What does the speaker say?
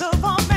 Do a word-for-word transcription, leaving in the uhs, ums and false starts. of all.